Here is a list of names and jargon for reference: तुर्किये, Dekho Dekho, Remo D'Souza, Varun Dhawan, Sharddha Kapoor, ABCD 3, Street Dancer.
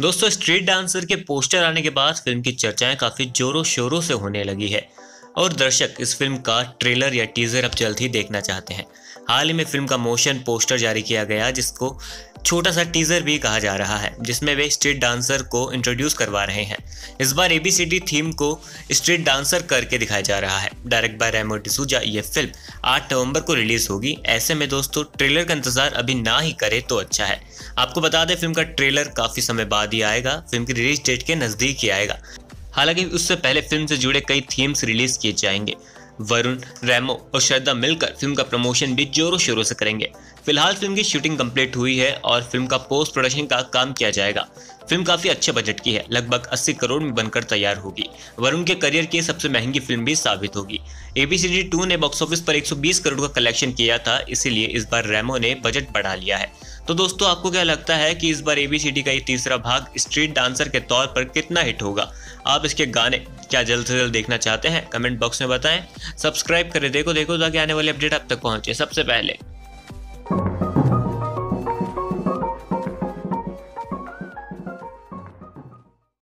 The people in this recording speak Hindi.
दोस्तों स्ट्रीट डांसर के पोस्टर आने के बाद फिल्म की चर्चाएं काफ़ी जोरों शोरों से होने लगी है और दर्शक इस फिल्म का ट्रेलर या टीज़र अब जल्द ही देखना चाहते हैं। हाल ही में फिल्म का मोशन पोस्टर जारी किया गया जिसको छोटा सा टीज़र भी कहा जा रहा है, जिसमें वे स्ट्रीट डांसर को इंट्रोड्यूस करवा रहे हैं। इस बार ABCD थीम को स्ट्रीट डांसर करके दिखाया जा रहा है। डायरेक्ट बाय रेमो डिसूजा ये फिल्म 8 नवंबर को रिलीज़ होगी। ऐसे में दोस्तों ट्रेलर का इंतज़ार अभी ना ही करें तो अच्छा है। आपको बता दें फिल्म का ट्रेलर काफ़ी समय बाद ही आएगा, फिल्म की रिलीज डेट के नज़दीक ही आएगा। हालांकि उससे पहले फिल्म से जुड़े कई थीम्स रिलीज किए जाएंगे। वरुण, रेमो और श्रद्धा मिलकर फिल्म का प्रमोशन भी जोरों शोरों से करेंगे। फिलहाल फिल्म की शूटिंग कंप्लीट हुई है और फिल्म का पोस्ट प्रोडक्शन का काम किया जाएगा। फिल्म काफ़ी अच्छे बजट की है, लगभग 80 करोड़ में बनकर तैयार होगी। वरुण के करियर की सबसे महंगी फिल्म भी साबित होगी। ABCD 2 ने बॉक्स ऑफिस पर 120 करोड़ का कलेक्शन किया था, इसीलिए इस बार रेमो ने बजट बढ़ा लिया है। तो दोस्तों आपको क्या लगता है कि इस बार ABCD का ये तीसरा भाग स्ट्रीट डांसर के तौर पर कितना हिट होगा? आप इसके गाने क्या जल्द से जल्द देखना चाहते हैं? कमेंट बॉक्स में बताएं। सब्सक्राइब करें देखो देखो ताकि आने वाली अपडेट आप तक पहुंचे सबसे पहले।